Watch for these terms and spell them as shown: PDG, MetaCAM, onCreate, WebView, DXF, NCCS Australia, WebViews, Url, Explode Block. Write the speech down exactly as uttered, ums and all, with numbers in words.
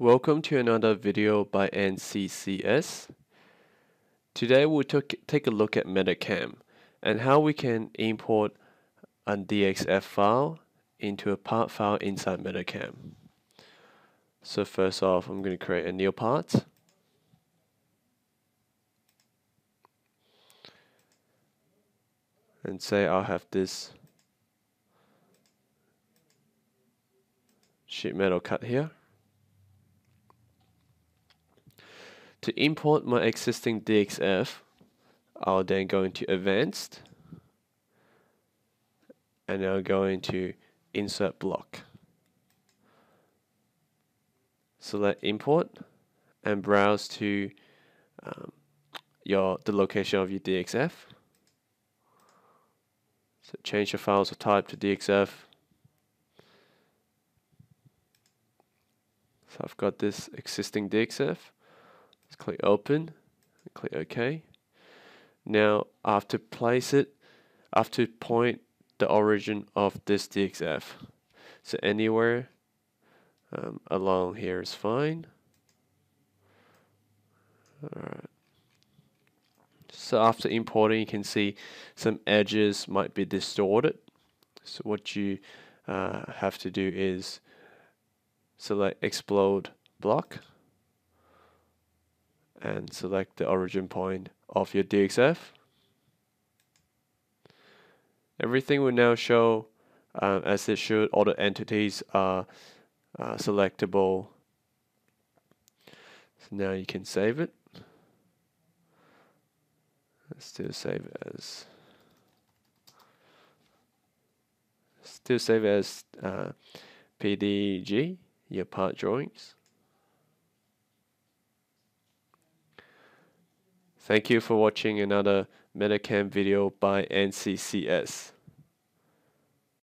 Welcome to another video by N C C S. Today we'll take a look at MetaCAM and how we can import a D X F file into a part file inside MetaCAM. So first off, I'm going to create a new part. And say I'll have this sheet metal cut here. To import my existing D X F, I'll then go into Advanced, and I'll go into Insert Block. Select Import, and browse to um, your the location of your D X F. So change the files of type to D X F. So I've got this existing D X F. Let's click open and click OK. Now I have to place it, I have to point the origin of this D X F. So anywhere um, along here is fine. Alright. So after importing, you can see some edges might be distorted. So what you uh, have to do is select Explode Block and select the origin point of your D X F. Everything will now show um, as it should. All the entities are uh, selectable. So now you can save it. Let's do save as. Still save as uh, P D G, your part drawings. Thank you for watching another MetaCAM video by N C C S.